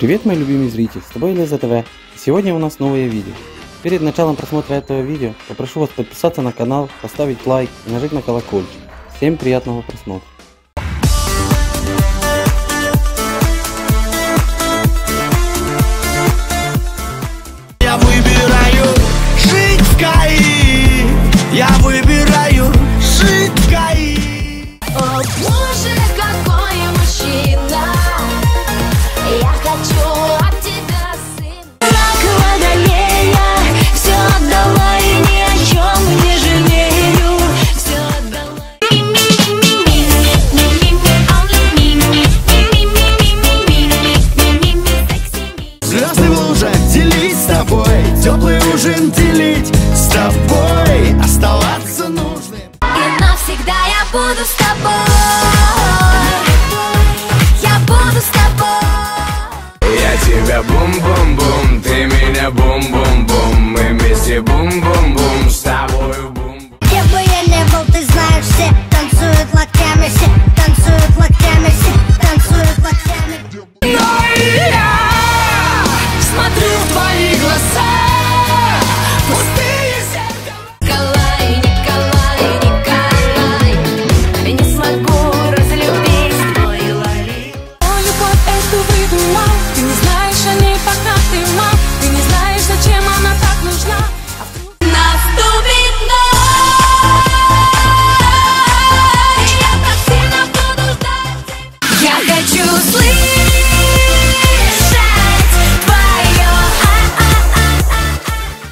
Привет, мой любимый зритель, с тобой ЛЕЗЗА ТВ. Сегодня у нас новое видео. Перед началом просмотра этого видео попрошу вас подписаться на канал, поставить лайк и нажать на колокольчик. Всем приятного просмотра. Я выбираю жить в Каире. Я выбираю жить в Каире. О боже, какой мужчина! Я хочу от тебя, сын. Как водолея, все отдала и ни о чем не жалею. Все отдала. Звезды в лужах делить с тобой, теплый ужин делить с тобой, оставаться нужным. И навсегда я буду с тобой. Я буду с тобой. Тебя бум-бум-бум, ты меня бум-бум-бум, мы вместе бум-бум-бум, с тобой бум-бум. Где бы я не был, ты знаешь, все танцуют локтями, все танцуют локтями, все танцуют локтями. Но я смотрю в твои глаза, пустые сердца. Николай, Николай, Николай, не смогу разлюбить твою лали. О, любовь эту выдумал, ты не знаешь.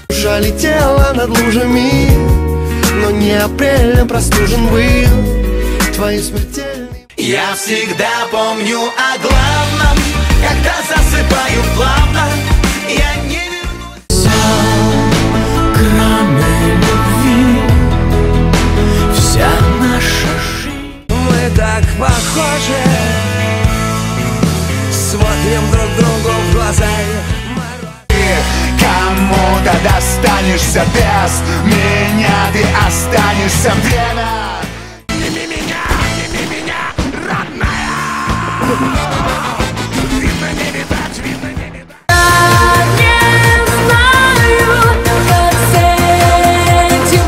Душа летела над лужами, но не апрельно простужен был твоим смертельным. Я всегда помню о главном, когда засыпаю плавно, я не вернусь. Все, кроме любви, вся наша жизнь. Мы так похожи, смотрим друг другу в глаза. Кому-то достанешься без меня, ты останешься время. Не меня, родная. Видно, не видать, видно, не видать. Я не знаю, как с этим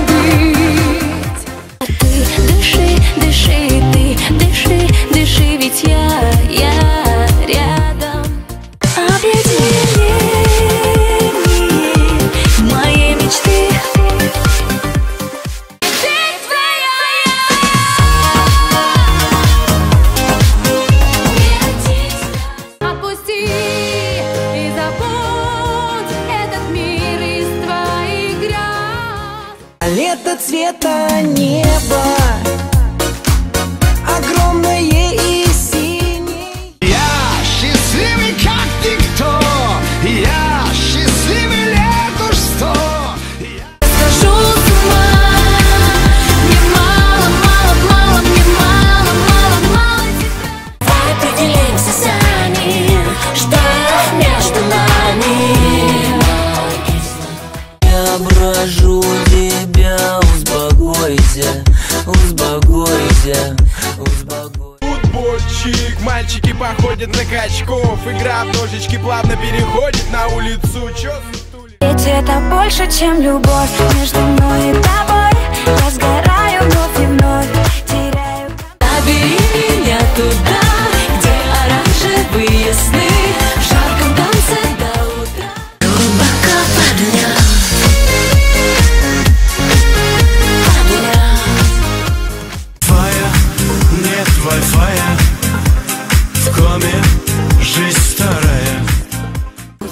быть. А ты дыши, дыши, ты дыши, дыши, ведь я рядом. Объединение. Лето цвета неба, огромное и синее. Я счастливый, как никто, я счастливый лет уж сто. Схожу с ума, мне мало, мне мало тебя. Давай определимся сами, что между нами. Я брожу тебя, успокойся, успокойся, успокойся. Футбольчик, мальчики походят на качков. Игра в ножички плавно переходит на улицу. Чё сутулит? Ведь это больше, чем любовь. Между мной и тобой я сгораю вновь и вновь, теряю. Набери меня туда, где оранжевые сны, в жарком танце до утра. Глубоко под лед. В коме жизнь старая.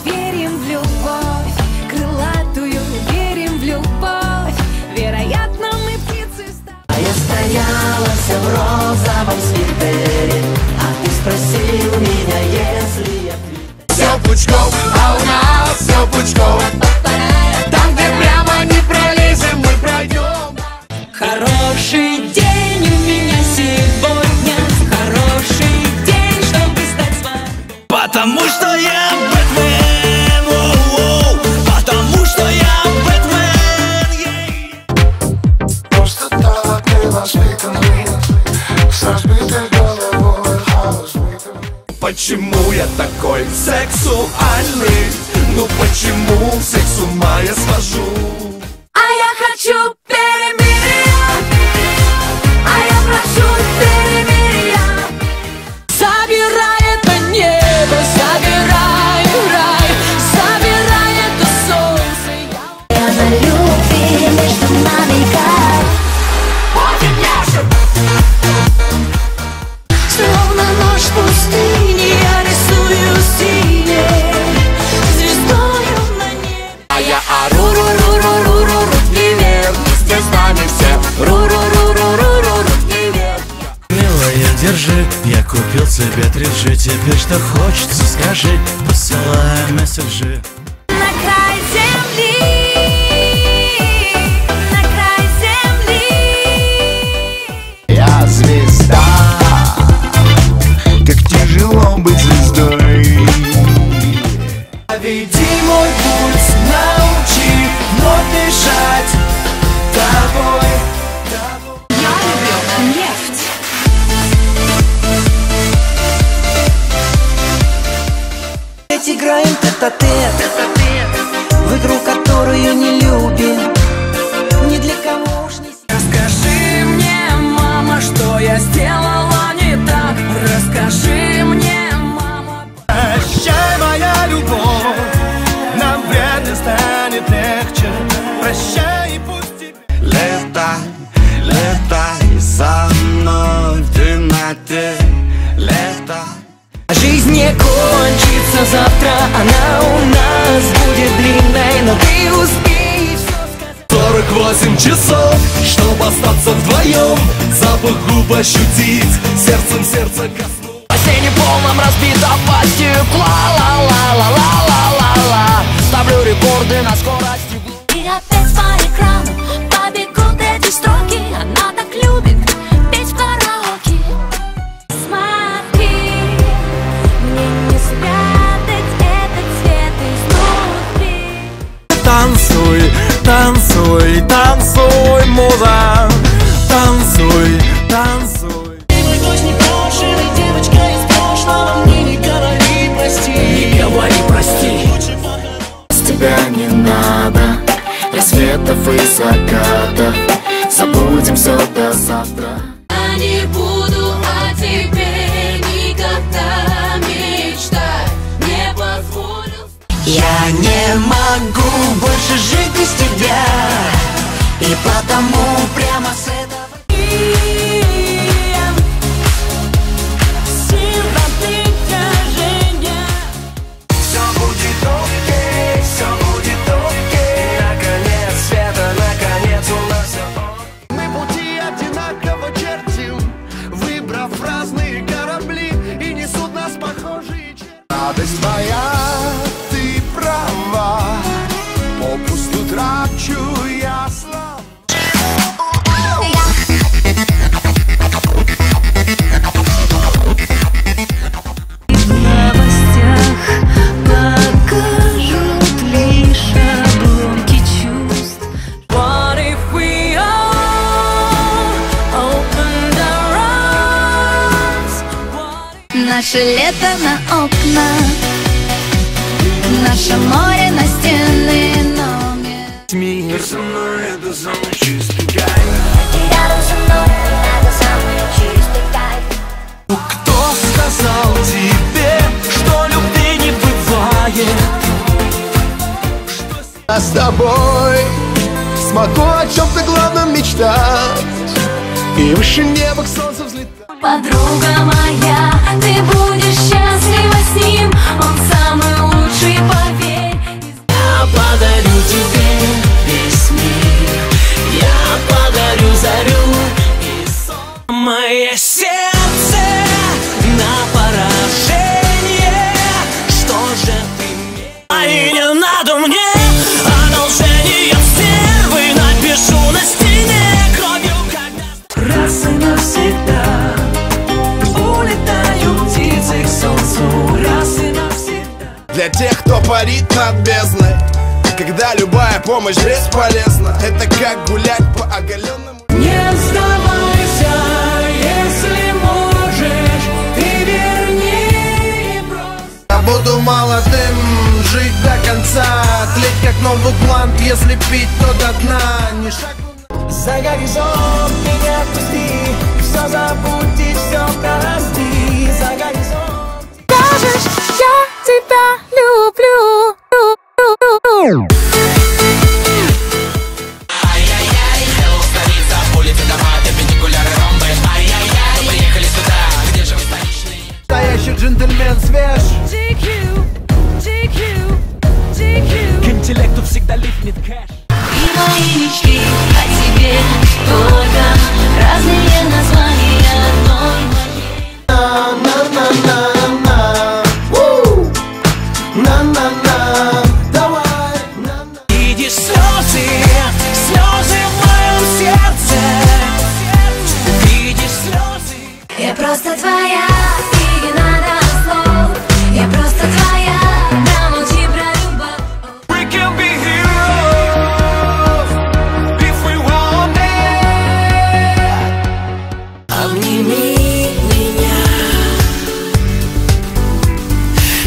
Верим в любовь крылатую, верим в любовь. Вероятно, мы птицы стали. А я стояла вся в розовом свитере, а ты спросил меня, если я плитер. Все пучком, а у нас все пучком. Там, где прямо не пролезем, мы пройдем. Хороший день. Потому что я Бэтмен, воу-воу, потому что я Бэтмен, yeah. Просто так ты воспитан, с разбитой головой, а разбитой. Почему я такой сексуальный? Ну почему всех с ума я свожу? А я хочу перемирия, а я прошу перемирия. Забирай это небо, забирай рай, забирай это солнце. Я на любви между нами как будет нашим. Словно ночь в пустыне я рисую синей звездою на небе. А я ору, ру ру ру ру ру ру привет, здесь с нами все. Ру ру ру ру ру ру привет. Милая, держи, я купил себе 3G, тебе что хочется, скажи, посылай месседжи. На край земли, на край земли. Я звезда. Быть звездой. Веди мой пульс, научи вновь дышать тобой, тобой. Я люблю нефть. Ведь играем тет-а-тет, в игру, которую не любим, ни для кого уж не... Расскажи мне, мама, что я сделала не так. Расскажи мне. Прощай, моя любовь, нам вряд ли станет легче. Прощай и пусть тебе... Летай, летай со мной в темноте, летай. Жизнь не кончится завтра, она у нас будет длинной, но ты успей все сказать. 48 часов, чтобы остаться вдвоем, запах губ ощутить, сердцем сердце коснуться. Сене полном разбито под стекла, ла-ла-ла-ла-ла-ла-ла. Ставлю рекорды на скорости. И опять по экрану побегут эти строки. Она так любит петь в караоке. Смотри, мне не спрятать этот цвет изнутри. Танцуй, танцуй, танцуй, муза. Танцуй, танцуй. Не надо рассветов и заката, забудем все до завтра. Я не буду о тебе никогда мечтать, не позволю. Я не могу больше жить без тебя, и потому прямо с этого дня сироты тяжения. Все будет окей. Радость твоя, ты права, попусту трачу я слова. В новостях покажут лишь обломки чувств. What if we all opened our eyes? Наше лето на окна, наше море на стены, но мне... Мир со мной — это самый чистый кайф. И рядом со мной — это самый чистый кайф. Ну кто сказал тебе, что любви не бывает? Что я с тобой смогу о чем-то главном мечтать, и выше неба к солнцу взлетать. Подруга моя, ты будешь счастлива с ним, он самый лучший, поверь. Я подарю тебе весь мир, я подарю зарю и сон. Мое сердце на поражение, что же ты мне? А и не надо мне одолжение стервы, напишу на стене кровью, когда... Раз и навсегда для тех, кто парит над бездной, когда любая помощь бесполезна, это как гулять по оголенному. Не сдавайся, если можешь, ты вернись. если пить, то до дна, не шагу. За горизонт меня отпусти, все забудь и все прости. За горизонт. Скажешь, я тебя люблю. Ай-яй-яй, Hello, столица, улицы, дома, перпендикуляры, ромбы. Ай-яй-яй, мы приехали сюда, где же вы столичные? Настоящий джентльмен свеж. GQ, GQ, GQ. К интеллекту всегда липнет кэш. И мои мечты о тебе только разные названия одной моей. На-на-на-на-на, уу, на-на-на, давай, на-на. Иди слезы, слезы в моем сердце. Иди слезы. Я просто твоя, и не надо слов. Я просто твоя, промолчи про любовь. We can be here. Обними меня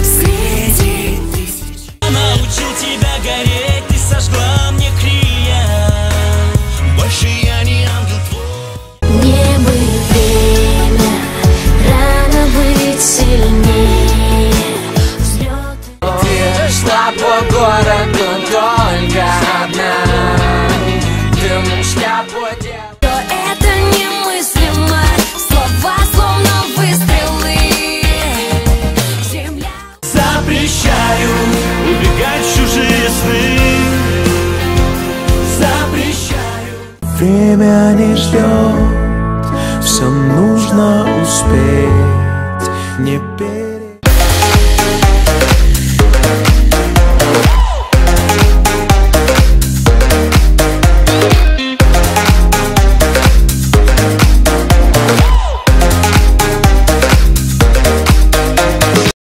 среди тысяч. Я научил тебя гореть, ты сожгла мне крия. Больше я не ангел твой. Не было время, рано быть сильнее. Ты шла по городу только одна. Дымом шляпу делала. Запрещаю убегать в чужие сны. Запрещаю. Время не ждет, всем нужно успеть. Не петь.